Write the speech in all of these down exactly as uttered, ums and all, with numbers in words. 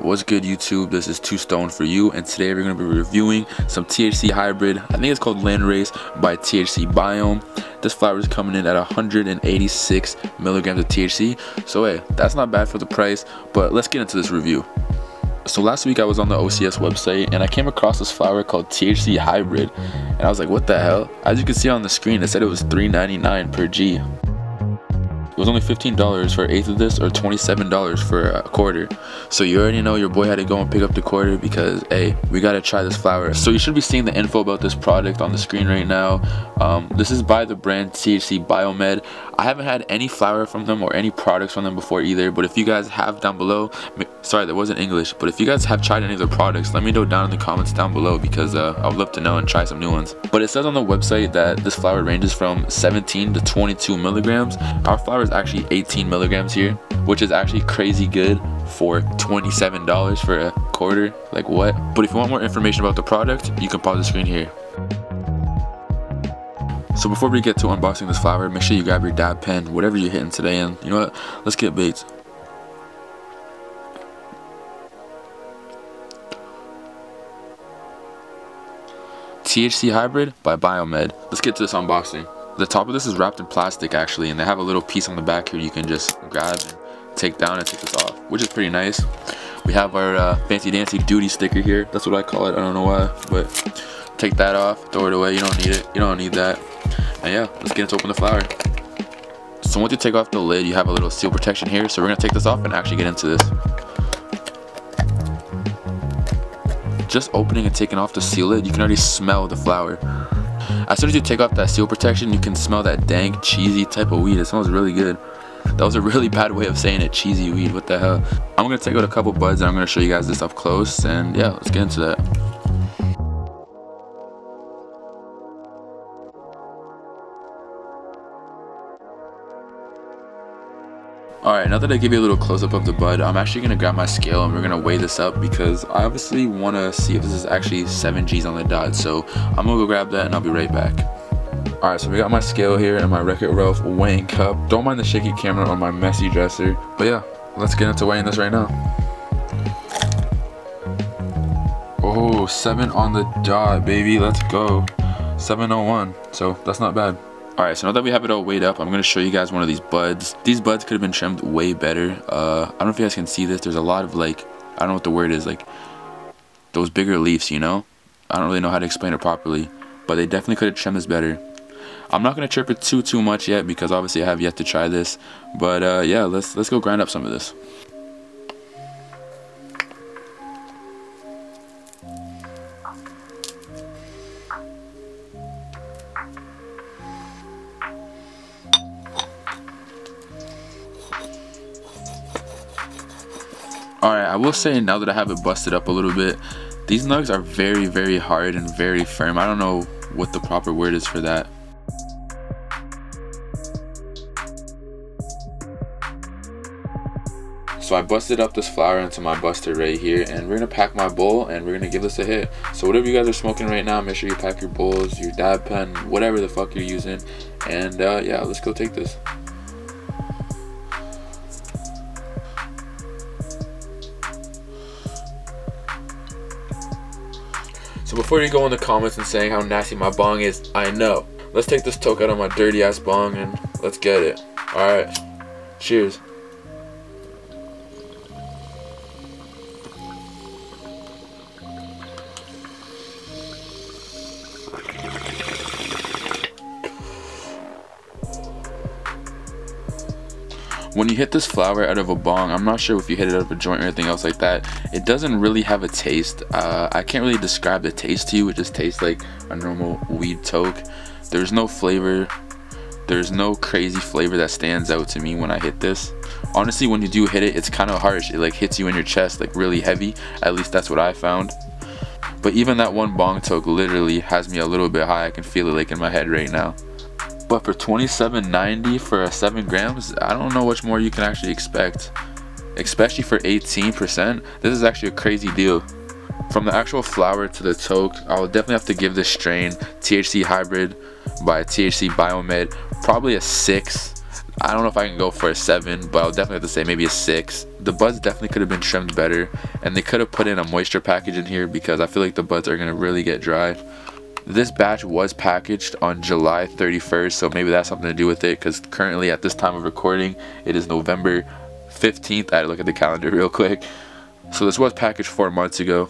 What's good, YouTube? This is TooStoned for You, and today we're going to be reviewing some T H C hybrid. I think it's called Landrace by T H C Biomed. This flower is coming in at one hundred eighty-six milligrams of T H C, so hey, that's not bad for the price. But let's get into this review. So last week I was on the O C S website and I came across this flower called T H C hybrid, and I was like, what the hell? As you can see on the screen, it said it was three ninety-nine per G. It was only fifteen dollars for an eighth of this, or twenty-seven dollars for a quarter. So you already know your boy had to go and pick up the quarter, because hey, we gotta try this flower. So you should be seeing the info about this product on the screen right now. Um, this is by the brand T H C Biomed. I haven't had any flower from them or any products from them before either, but if you guys have down below, sorry that wasn't English, but if you guys have tried any of their products, let me know down in the comments down below, because uh, I would love to know and try some new ones. But it says on the website that this flower ranges from seventeen to twenty-two milligrams. Our flower is actually eighteen milligrams here, which is actually crazy good for twenty-seven dollars for a quarter. Like, what? But if you want more information about the product, you can pause the screen here. So before we get to unboxing this flower, make sure you grab your dab pen, whatever you're hitting today, and you know what, let's get baked. T H C hybrid by Biomed. Let's get to this unboxing. The top of this is wrapped in plastic actually, and they have a little piece on the back here you can just grab and take down and take this off, which is pretty nice. We have our uh, fancy dancy duty sticker here. That's what I call it, I don't know why, but take that off, throw it away, you don't need it, you don't need that. And yeah, let's get into open the flower. So once you take off the lid, you have a little seal protection here, so we're gonna take this off and actually get into this. Just opening and taking off the seal lid, you can already smell the flower. As soon as you take off that seal protection, you can smell that dank, cheesy type of weed. It smells really good. That was a really bad way of saying it, cheesy weed, what the hell. I'm gonna take out a couple buds and I'm gonna show you guys this up close, and yeah, let's get into that. Alright, now that I give you a little close up of the bud, I'm actually going to grab my scale and we're going to weigh this up, because I obviously want to see if this is actually seven G's on the dot, so I'm going to go grab that and I'll be right back. Alright, so we got my scale here and my Wreck It Ralph weighing cup. Don't mind the shaky camera on my messy dresser, but yeah, let's get into weighing this right now. Oh, seven on the dot, baby, let's go. seven oh one, so that's not bad. Alright, so now that we have it all weighed up, I'm going to show you guys one of these buds. These buds could have been trimmed way better. Uh, I don't know if you guys can see this. There's a lot of, like, I don't know what the word is, like, those bigger leaves, you know? I don't really know how to explain it properly, but they definitely could have trimmed this better. I'm not going to chirp it too, too much yet, because obviously I have yet to try this. But, uh, yeah, let's, let's go grind up some of this. Alright, I will say, now that I have it busted up a little bit, these nugs are very, very hard and very firm. I don't know what the proper word is for that. So I busted up this flower into my buster right here, and we're going to pack my bowl and we're going to give this a hit. So whatever you guys are smoking right now, make sure you pack your bowls, your dab pen, whatever the fuck you're using. And uh, yeah, let's go take this. So before you go in the comments and saying how nasty my bong is, I know. Let's take this toke out of my dirty ass bong and let's get it. Alright, cheers. When you hit this flower out of a bong, I'm not sure if you hit it out of a joint or anything else like that, it doesn't really have a taste. Uh, I can't really describe the taste to you. It just tastes like a normal weed toke. There's no flavor. There's no crazy flavor that stands out to me when I hit this. Honestly, when you do hit it, it's kind of harsh. It like hits you in your chest, like really heavy. At least that's what I found. But even that one bong toke literally has me a little bit high. I can feel it like in my head right now. But for twenty-seven ninety for a seven grams, I don't know what more you can actually expect, especially for eighteen percent. This is actually a crazy deal. From the actual flower to the toke, I will definitely have to give this strain, T H C Hybrid by T H C Biomed, probably a six I don't know if I can go for a seven, but I'll definitely have to say maybe a six. The buds definitely could have been trimmed better, and they could have put in a moisture package in here because I feel like the buds are going to really get dry. This batch was packaged on July thirty-first, so maybe that's something to do with it, because currently at this time of recording, it is November fifteenth. I had to look at the calendar real quick. So this was packaged four months ago.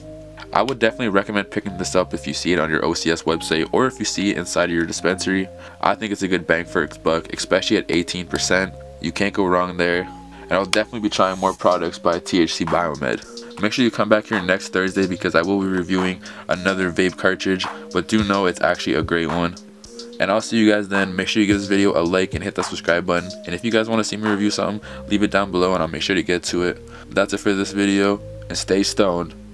I would definitely recommend picking this up if you see it on your O C S website or if you see it inside of your dispensary. I think it's a good bang for its buck, especially at eighteen percent. You can't go wrong there. And I'll definitely be trying more products by T H C Biomed. Make sure you come back here next Thursday because I will be reviewing another vape cartridge, but do know it's actually a great one. And I'll see you guys then. Make sure you give this video a like and hit that subscribe button. And if you guys want to see me review something, leave it down below and I'll make sure to get to it. That's it for this video, and stay stoned.